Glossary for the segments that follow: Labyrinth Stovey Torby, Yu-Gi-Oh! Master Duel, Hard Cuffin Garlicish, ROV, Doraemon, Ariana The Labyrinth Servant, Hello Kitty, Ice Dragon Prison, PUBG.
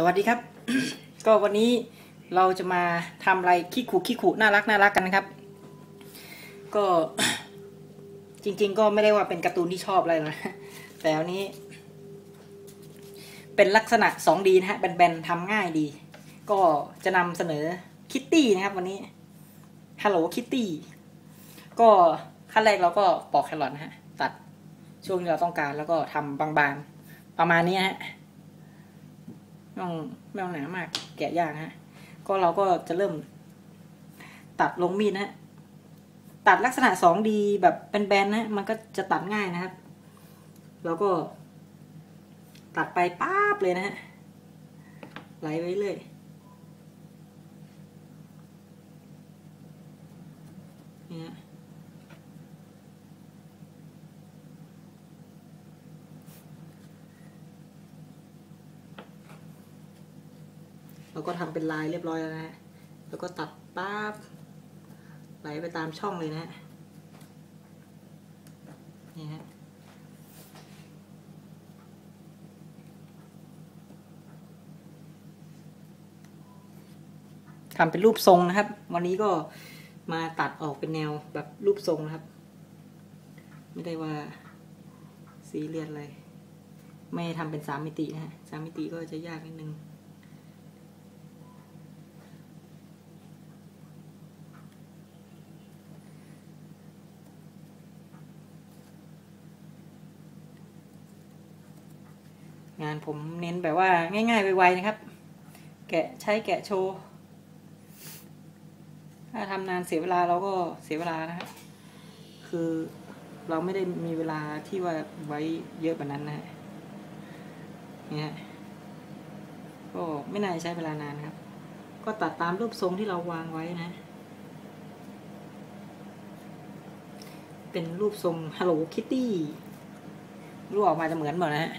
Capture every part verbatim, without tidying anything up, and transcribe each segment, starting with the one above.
สวัสดีครับ ก็วันนี้เราจะมาทำอะไรขี้ขู่ขี้ขู่น่ารักน่ารักกันนะครับก็ จริงๆก็ไม่ได้ว่าเป็นการ์ตูนที่ชอบอะไรนะแต่วันนี้เป็นลักษณะ สองดี นะฮะแบนๆทำง่ายดีก็จะนำเสนอคิตตี้นะครับวันนี้ Hello Kitty ก็ขั้นแรกเราก็ปอกแครอทนะฮะตัดช่วงที่เราต้องการแล้วก็ทำบางๆประมาณนี้ฮะไม่ต้องไม่ต้องหนามากแกะยากฮะก็เราก็จะเริ่มตัดลงมีดนะตัดลักษณะ สองดี แบบเป็นแบนๆนะมันก็จะตัดง่ายนะครับแล้วก็ตัดไปป๊าบเลยนะฮะไหลไปเรื่อยเนี่ยเราก็ทำเป็นลายเรียบร้อยแล้วนะฮะแล้วก็ตัดป๊าบไหลไปตามช่องเลยนะฮะนี่ฮะทำเป็นรูปทรงนะครับวันนี้ก็มาตัดออกเป็นแนวแบบรูปทรงนะครับไม่ได้ว่าสีเรียนอะไรไม่ทำเป็นสามมิตินะฮะสามมิติก็จะยากนิดนึงงานผมเน้นแบบว่าง่ายๆไวๆนะครับแกะใช้แกะโชว์ถ้าทำนานเสียเวลาเราก็เสียเวลานะครับคือเราไม่ได้มีเวลาที่ว่าไว้เยอะแบบนั้นนะเนี่ยก็ไม่น่าใช้เวลานานครับก็ตัดตามรูปทรงที่เราวางไว้นะเป็นรูปทรง Hello Kitty รูปออกมาจะเหมือนหมดนะฮะ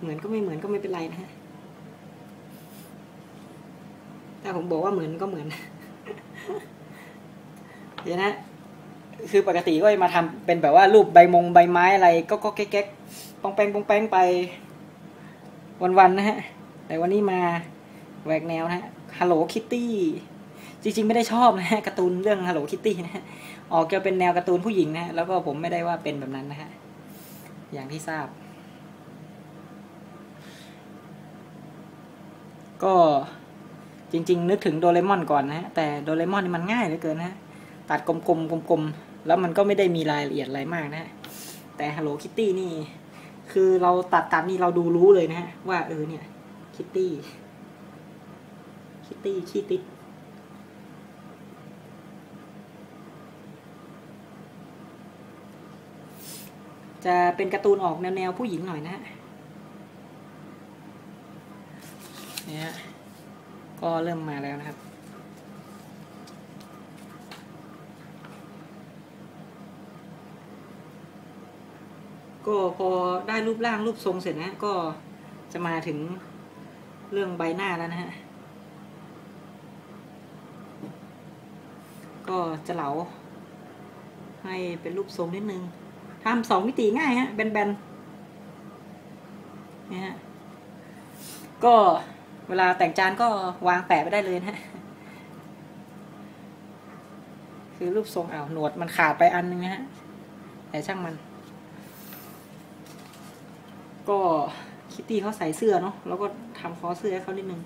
เหมือนก็ไม่เหมือนก็ไม่เป็นไรนะฮะแต่ผมบอกว่าเหมือนก็เหมือนเดี๋ยวนะคือปกติก็มาทำเป็นแบบว่ารูปใบมงใบไม้อะไรก็ก็แก๊กๆปองแปงปองแปงไปวันๆนะฮะแต่วันนี้มาแหวกแนวนะฮะ Hello Kitty จริงๆไม่ได้ชอบนะฮะการ์ตูนเรื่อง Hello Kitty นะฮะออกจะเป็นแนวการ์ตูนผู้หญิงนะแล้วก็ผมไม่ได้ว่าเป็นแบบนั้นนะฮะอย่างที่ทราบก็จริงๆนึกถึงโดเรมอนก่อนนะฮะแต่โดเรมอนนี่มันง่ายเหลือเกินนะตัดกลมๆกลมๆแล้วมันก็ไม่ได้มีรายละเอียดอะไรมากนะแต่ Hello Kitty นี่คือเราตัดตามนี่เราดูรู้เลยนะฮะว่าเออเนี่ย Kitty Kitty ขี้ติดจะเป็นการ์ตูนออกแนวๆผู้หญิงหน่อยนะเนี่ยก็เริ่มมาแล้วนะครับก็พอได้รูปร่างรูปทรงเสร็จนะก็จะมาถึงเรื่องใบหน้าแล้วนะฮะก็จะเหลาให้เป็นรูปทรงนิดนึงทำสองมิติง่ายฮะแบนๆเนี่ยฮะก็เวลาแต่งจานก็วางแปะไปได้เลยนะคือรูปทรงเอาหนวดมันขาดไปอันนึงนะฮะแต่ช่างมันก็คิตตี้เขาใส่เสื้อเนาะแล้วก็ทำคอเสื้อให้เขานิดนึง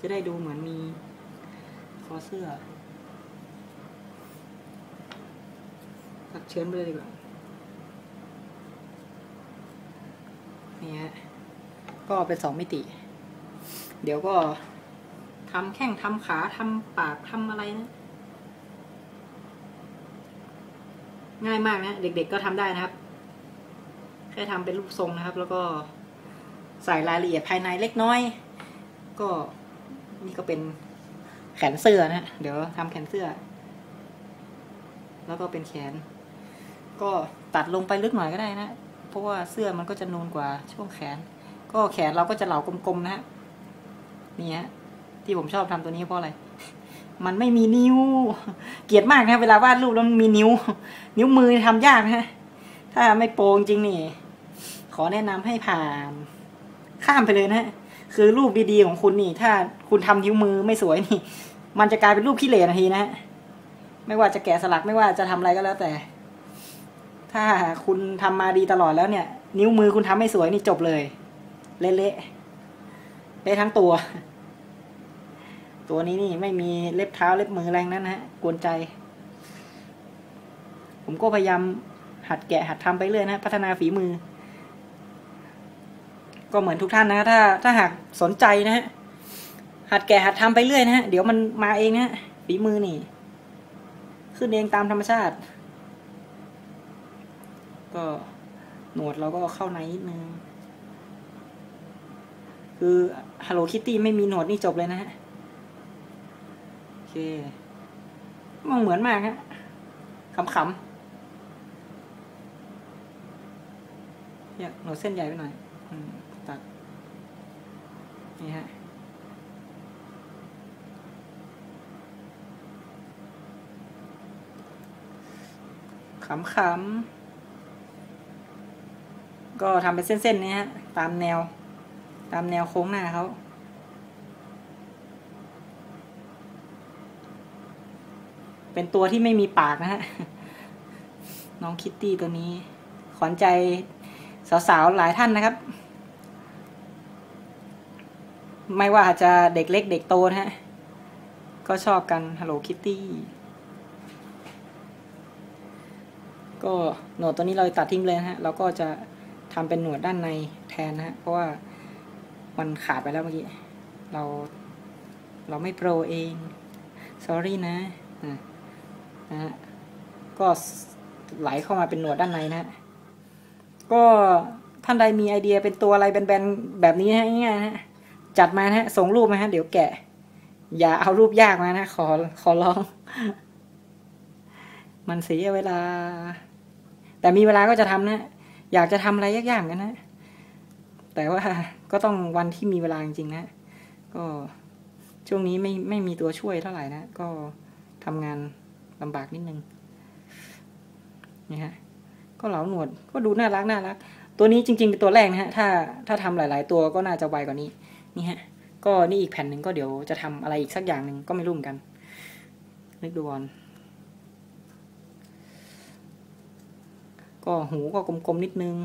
จะได้ดูเหมือนมีคอเสื้อตัดเชื้อไปเลยดีกว่าเนี่ยก็เป็นสองมิติเดี๋ยวก็ทำแข้งทำขาทำปากทำอะไรนะง่ายมากนะเด็กๆก็ทำได้นะครับแค่ทำเป็นรูปทรงนะครับแล้วก็ใส่รายละเอียดภายในเล็กน้อยก็นี่ก็เป็นแขนเสื้อนะเดี๋ยวทำแขนเสื้อแล้วก็เป็นแขนก็ตัดลงไปลึกหน่อยก็ได้นะเพราะว่าเสื้อมันก็จะนูนกว่าช่วงแขนก็แขนเราก็จะเหลากลมๆนะฮะนี่ฮะที่ผมชอบทำตัวนี้เพราะอะไรมันไม่มีนิ้วเกลียดมากนะเวลาวาดรูปแล้วมันมีนิ้วนิ้วมือทำยากนะถ้าไม่โปร่งจริงนี่ ขอแนะนำให้ผ่านข้ามไปเลยนะคือรูปดีๆของคุณนี่ถ้าคุณทำนิ้วมือไม่สวยนี่มันจะกลายเป็นรูปขี้เหร่ทันทีนะไม่ว่าจะแกะสลักไม่ว่าจะทำอะไรก็แล้วแต่ถ้าคุณทำมาดีตลอดแล้วเนี่ยนิ้วมือคุณทำไม่สวยนี่จบเลยเละๆเละทั้งตัวตัวนี้นี่ไม่มีเล็บเท้าเล็บมือแรงนั้นนะฮะกวนใจผมก็พยายามหัดแกะหัดทำไปเรื่อยนะพัฒนาฝีมือก็เหมือนทุกท่านนะถ้าถ้าหากสนใจนะฮะหัดแกะหัดทำไปเรื่อยนะฮะเดี๋ยวมันมาเองนะฝีมือนี่ขึ้นเองตามธรรมชาติก็หนวดเราก็เข้าในนิดนึงคือ Hello Kitty ไม่มีหนวดนี่จบเลยนะฮะโอเคมันเหมือนมากฮะขำๆเนี่ยหนวดเส้นใหญ่ไปหน่อยตัดนี่ฮะขำๆก็ทำเป็นเส้นๆนี้ฮะตามแนวตามแนวโค้งหน้าเขาเป็นตัวที่ไม่มีปากนะฮะน้องคิตตี้ตัวนี้ขวัญใจสาวๆหลายท่านนะครับไม่ว่าจะเด็กเล็กเด็กโตนะฮะก็ชอบกันฮัลโหลคิตตี้ก็หนวดตัวนี้เราตัดทิ้งเลยนะฮะเราก็จะทำเป็นหนวดด้านในแทนนะฮะเพราะว่ามันขาดไปแล้วเมื่อกี้เราเราไม่โปรเอง sorry นะนะฮะก็ไหลเข้ามาเป็นหนวดด้านในนะก็ท่านใดมีไอเดียเป็นตัวอะไรแบนๆแบบนี้นะง่ายๆนะจัดมานะฮะส่งรูปมาฮะเดี๋ยวแกะอย่าเอารูปยากมานะขอขอร้องมันเสียเวลาแต่มีเวลาก็จะทำนะอยากจะทำอะไรยากๆกันนะแต่ว่าก็ต้องวันที่มีเวลาจริงๆนะก็ช่วงนี้ไม่ไม่มีตัวช่วยเท่าไหร่นะก็ทำงานลำบากนิดนึงนี่ฮะก็เหลาหนวดก็ดูน่ารักน่ารักตัวนี้จริงๆเป็นตัวแรกนะฮะถ้าถ้าทำหลายๆตัวก็น่าจะไวกว่านี้นี่ฮะก็นี่อีกแผ่นหนึ่งก็เดี๋ยวจะทำอะไรอีกสักอย่างหนึ่งก็ไม่รู้เหมือนกันนึกดูก่อนก็หูก็กลมๆนิดนึง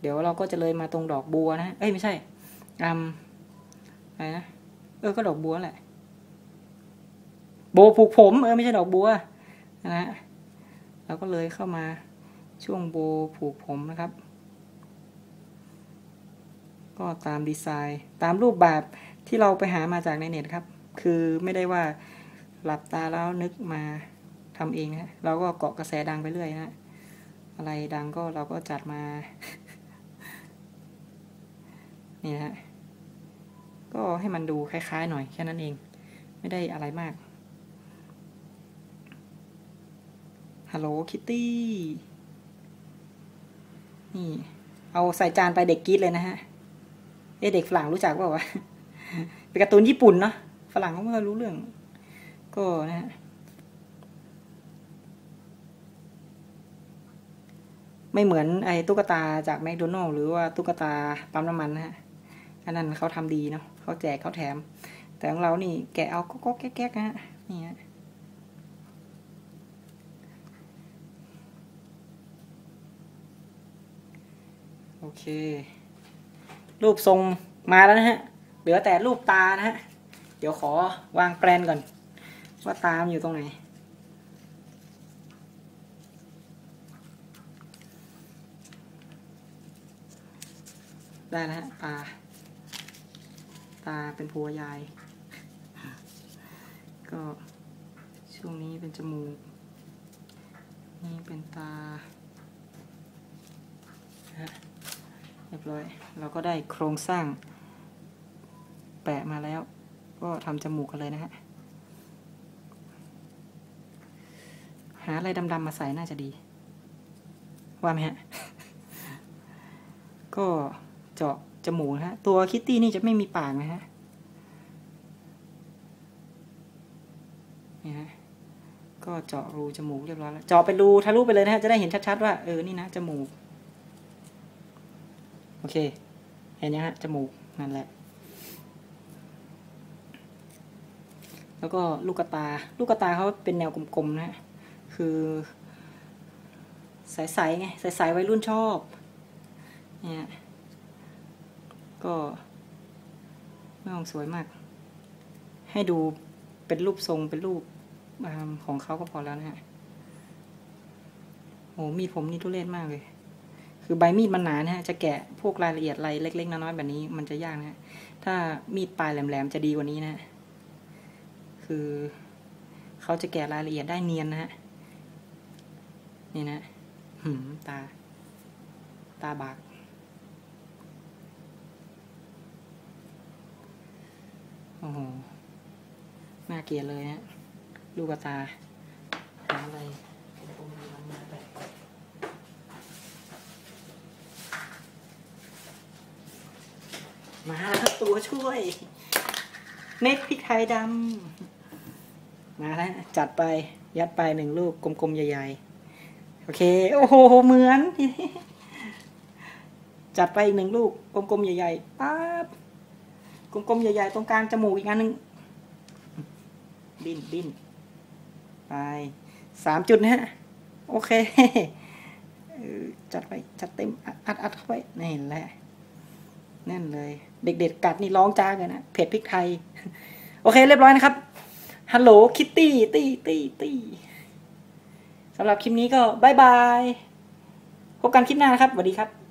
เดี๋ยวเราก็จะเลยมาตรงดอกบัวนะเอ้ยไม่ใช่อืมอะไรนะเออก็ดอกบัวแหละโบผูกผมเออไม่ใช่ดอกบัวนะเราก็เลยเข้ามาช่วงโบผูกผมนะครับก็ตามดีไซน์ตามรูปแบบที่เราไปหามาจากในเน็ตครับคือไม่ได้ว่าหลับตาแล้วนึกมาทำเองนะเราก็เกาะกระแสดังไปเรื่อยนะอะไรดังก็เราก็จัดมานี่นะก็ให้มันดูคล้ายๆหน่อยแค่นั้นเองไม่ได้อะไรมาก Hello Kitty นี่เอาใส่จานไปเด็กกรี๊ดเลยนะฮะเอ๊ะเด็กฝรั่งรู้จักเปล่าวะเป็นการ์ตูนญี่ปุ่นเนาะฝรั่งเขาไม่รู้เรื่องก็นะฮะไม่เหมือนไอ้ตุ๊กตาจากแมคโดนัลด์หรือว่าตุ๊กตาปั๊มน้ำมันนะฮะอันนั้นเขาทำดีเนาะเขาแจกเขาแถมแต่ของเรานี่แกะเอาก็ก็แก๊กๆนะฮะนี่ฮะโอเครูปทรงมาแล้วนะฮะเหลือแต่รูปตานะฮะเดี๋ยวขอวางแปลนก่อนว่าตามันอยู่ตรงไหนได้แล้วตาตาเป็นผัวยายก็ช่วงนี้เป็นจมูกนี่เป็นตาเรียบร้อยเราก็ได้โครงสร้างแปะมาแล้วก็ทำจมูกกันเลยนะฮะหาอะไรดำๆมาใส่น่าจะดีว่าไหมฮะก็เจาะจมูกฮะตัวคิตตี้นี่จะไม่มีปากนะฮะนี่ฮะก็เจาะรูจมูกเรียบร้อยแล้วเจาะเป็นรูทะลุไปเลยนะฮะจะได้เห็นชัดๆว่าเออนี่นะจมูก เคอันนี้ฮะจมูกนั่นแหละแล้วก็ลูกตาลูกตาเขาเป็นแนวกลมๆนะคือใสๆไงใสๆวัยรุ่นชอบเนี่ยก็ไม่ต้องสวยมากให้ดูเป็นรูปทรงเป็นรูปของเขาก็พอแล้วนะฮะโอ้มีผมนี่ทุเรศมากเลยคือใบมีดมันหนานะฮะจะแกะพวกรายละเอียดอะไรเล็กๆน้อยๆแบบนี้มันจะยากนะถ้ามีดปลายแหลมๆจะดีกว่านี้นะคือเขาจะแกะรายละเอียดได้เนียนนะฮะนี่นะหืมตาตาบากโอ้โหน่าเกลียดเลยฮะลูกตาหาอะไรมาครับตัวช่วยเม็ดพริกไทยดำมาแล้วจัดไปยัดไปหนึ่งลูกกลมๆใหญ่ๆโอเคโอ้โหเหมือนจัดไปอีกหนึ่งลูกกลมๆใหญ่ๆป๊าบกลมๆใหญ่ๆตรงกลางจมูกอีกอันหนึ่งดิ้นดิ้นไปสามจุดนะฮะโอเคจัดไปจัดเต็มอัดอัดเข้าไปนี่แหละแน่นเลยเด็กๆกัดนี่ร้องจ้าเลยนะเผ็ดพริกไทยโอเคเรียบร้อยนะครับ Hello Kitty ตี้ตี้ตี้สำหรับคลิปนี้ก็บายบายพบกันคลิปหน้านะครับสวัสดีครับ